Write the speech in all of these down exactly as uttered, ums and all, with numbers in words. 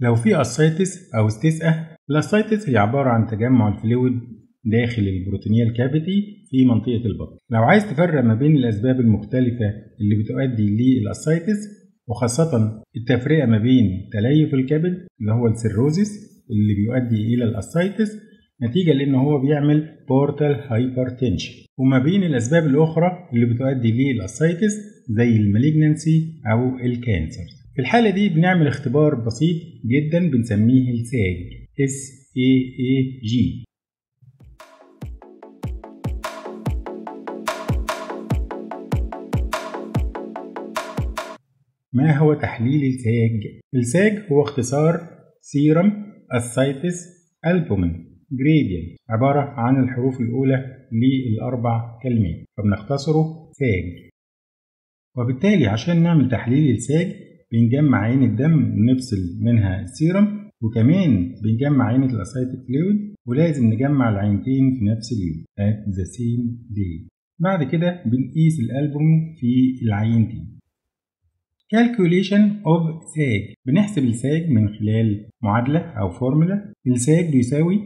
لو في أسايتس أو استسقة، الأسايتس هي عبارة عن تجمع الفلويد داخل البروتينيال كافيتي في منطقة البطن. لو عايز تفرق ما بين الأسباب المختلفة اللي بتؤدي للأسايتس، وخاصة التفرقة ما بين تليف الكبد اللي هو السيروزيس اللي بيؤدي إلى الأسايتس نتيجة لأن هو بيعمل بورتال هايبرتنشن، وما بين الأسباب الأخرى اللي بتؤدي للأسايتس زي الماليجنانسي أو الكانسرز. في الحالة دي بنعمل اختبار بسيط جدا بنسميه الساج ساج. ما هو تحليل الساج؟ الساج هو اختصار Serum-Ascites Albumin Gradient، عبارة عن الحروف الأولى للأربع كلمات فبنختصره ساج. وبالتالي عشان نعمل تحليل الساج بنجمع عينة الدم ونفصل منها السيرم، وكمان بنجمع عينة الأسايتيك فلويد، ولازم نجمع العينتين في نفس اليوم at the same day. بعد كده بنقيس الألبوم في العينتين. calculation of ساج، بنحسب الساج من خلال معادلة أو فورمولا. الساج بيساوي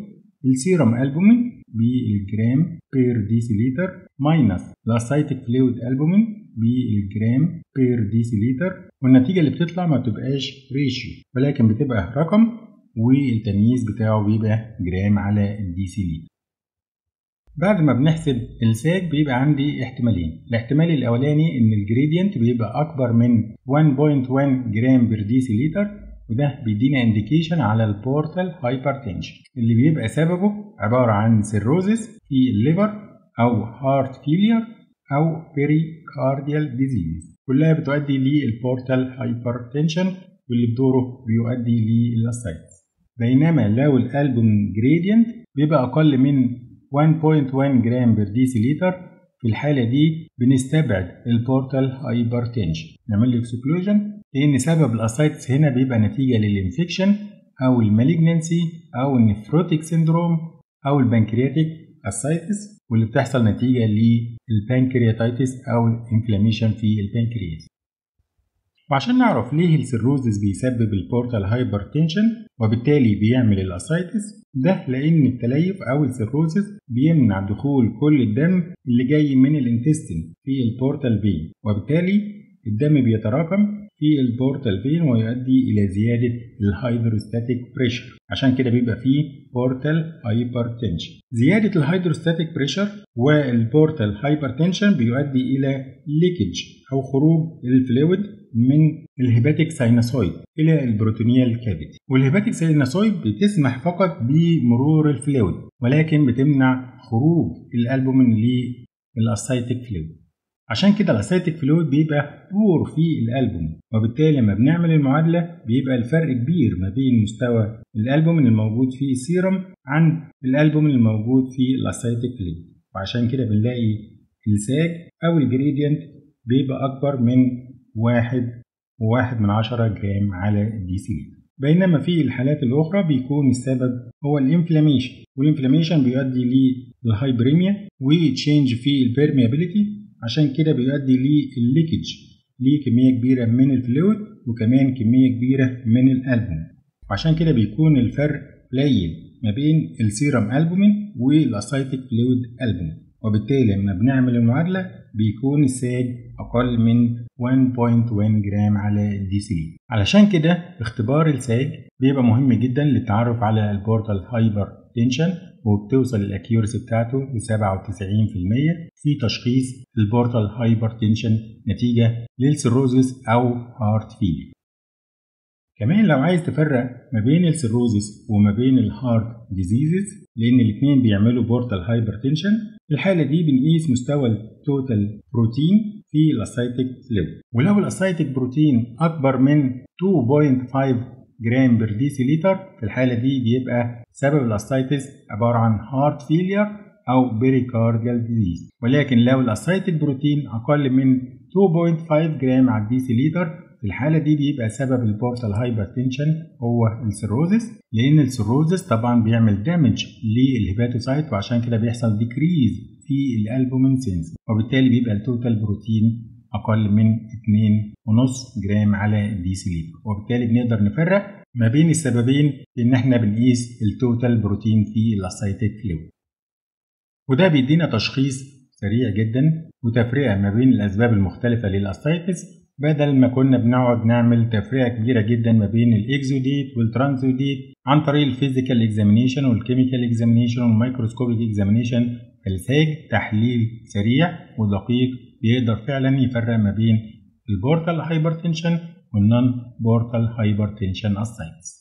السيرم ألبومين بالجرام per deciliter minus الأسايتيك فلويد ألبومين بالجرام بير ديسيليتر، والنتيجة اللي بتطلع ما بتبقاش ريشيو ولكن بتبقى رقم، والتمييز بتاعه بيبقى جرام على الديسيليتر. بعد ما بنحسب الساج بيبقى عندي احتمالين. الاحتمال الأولاني إن الجريدينت بيبقى أكبر من واحد فاصلة واحد جرام بير ديسيليتر، وده بيدينا انديكيشن على البورتال هايبرتنشن اللي بيبقى سببه عبارة عن سيروزيس في الليفر أو هارت فيلير أو pericardal disease، كلها بتؤدي للبورتال هايبرتنشن واللي بدوره بيؤدي للأسايتس. بينما لو الألبوم جريدينت بيبقى أقل من واحد فاصلة واحد جرام بير ديسيليتر، في الحالة دي بنستبعد البورتال هايبرتنشن، نعمل له اكسكلوجن لأن سبب الأسايتس هنا بيبقى نتيجة للإنفكشن أو الماليجنانسي أو النفروتيك سيندروم أو البنكرياتيك السايتس واللي بتحصل نتيجة للبانكرياتايتس أو الانفلاميشن في البانكرياس. وعشان نعرف ليه السيروزيس بيسبب البورتال هايبرتنشن وبالتالي بيعمل الأسايتس، ده لأن التليف أو السيروزيس بيمنع دخول كل الدم اللي جاي من الانتستين في البورتال فين، وبالتالي الدم بيتراكم في البورتال فين ويؤدي إلى زيادة الهيدروستاتيك بريشر، عشان كده بيبقى فيه بورتال هايبرتنشن. زيادة الهيدروستاتيك بريشر والبورتال هايبرتنشن بيؤدي إلى ليكج أو خروج الفلويد من الهيباتيك ساينوسويد إلى البروتينيال كافيتي، والهيباتيك ساينوسويد بتسمح فقط بمرور الفلويد ولكن بتمنع خروج الألبومين للأسايتيك فلويد. عشان كده الاسايتيك فلويد بيبقى بور في الالبوم، وبالتالي لما بنعمل المعادله بيبقى الفرق كبير ما بين مستوى الالبوم الموجود في السيرم عن الالبوم الموجود في الاسايتيك فلويد، وعشان كده بنلاقي الساج او الجريدينت بيبقى اكبر من واحد وواحد من عشرة جرام على الديسيليتر. بينما في الحالات الاخرى بيكون السبب هو الانفلاميشن، والانفلاميشن بيؤدي للهايبريميا وتشينج في البيرميابيليتي، عشان كده بيؤدي للليكج لكمية كبيرة من الفلويد وكمان كمية كبيرة من الألبوم، وعشان كده بيكون الفرق قليل ما بين السيرم ألبومين والأسايتيك فلويد ألبومين، وبالتالي لما بنعمل المعادلة بيكون الساج أقل من واحد فاصلة واحد جرام على الديسيليتر. علشان كده اختبار الساج بيبقى مهم جدا للتعرف على البورتال هايبرتنشن، وبتوصل الأكيورسي بتاعته ل سبعة وتسعين بالمية في تشخيص البورتال هايبرتنشن نتيجة للسيروزيس أو هارت فيلير. كمان لو عايز تفرق ما بين السيروزيس وما بين الهارت ديزيزز لأن الاتنين بيعملوا بورتال هايبرتنشن، في الحالة دي بنقيس مستوى التوتال بروتين في الأسايتيك فلويد، ولو الأسايتيك بروتين أكبر من اثنين فاصلة خمسة جرام بير ديسيليتر، في الحالة دي بيبقى سبب الأسايتس عبارة عن هارت فيلير أو بيريكارديال ديزيز، ولكن لو الأسايتيك بروتين أقل من اثنين فاصلة خمسة جرام على الديسيليتر، في الحالة دي بيبقى سبب البورتال هايبرتنشن هو السيروزيس، لأن السيروزيس طبعا بيعمل دامج للهيباتوسايت وعشان كده بيحصل ديكريز في الألبومين سينس، وبالتالي بيبقى التوتال بروتين أقل من اثنين فاصلة خمسة جرام على الديسيليتر، وبالتالي بنقدر نفرق ما بين السببين ان احنا بنقيس التوتال بروتين في الاسايتيك فلويد، وده بيدينا تشخيص سريع جدا وتفرقه ما بين الاسباب المختلفه للاسايتس، بدل ما كنا بنقعد نعمل تفرقه كبيره جدا ما بين الاكزوديت والترانزوديت عن طريق الفيزيكال اكزامينيشن والكيميكال اكزامينيشن والمايكروسكوبيك اكزامينيشن. الساج تحليل سريع ودقيق بيقدر فعلا يفرق ما بين البورتال هايبرتنشن والنون بورتال هايبرتنشن اسايتس.